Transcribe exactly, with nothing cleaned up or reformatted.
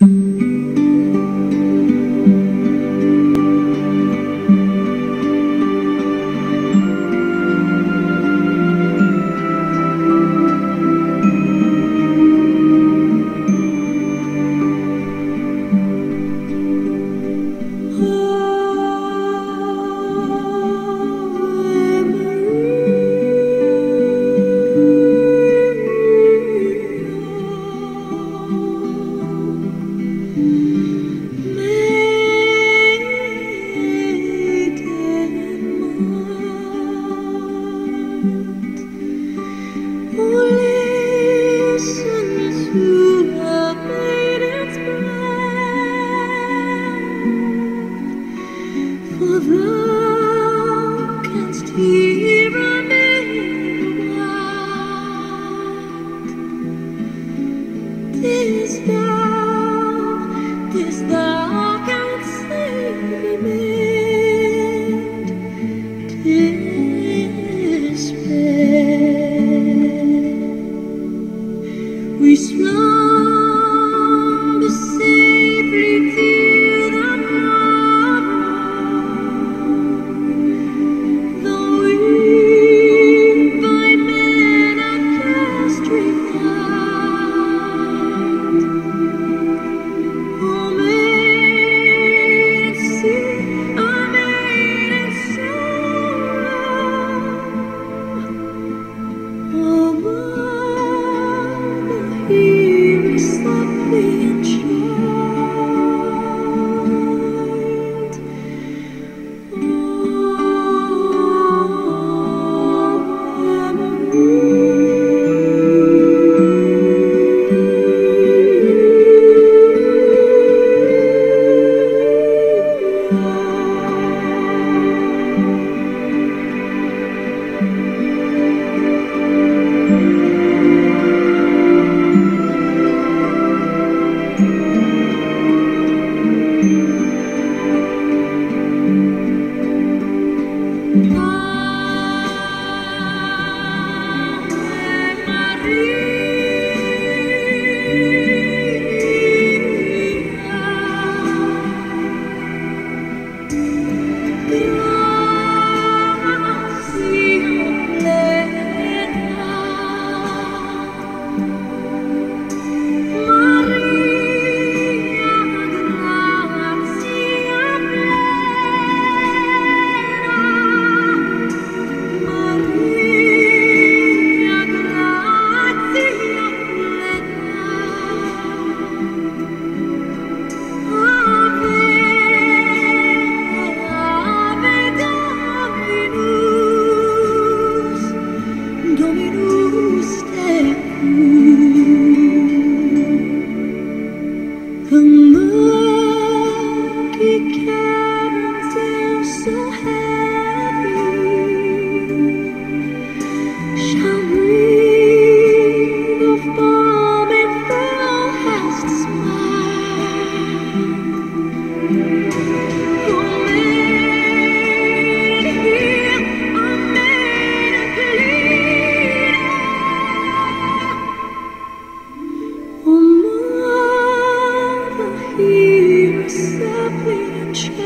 Thou canst hear a minute. Tis thou, tis thou canst save me, despair. We slumber safely through the night. Please.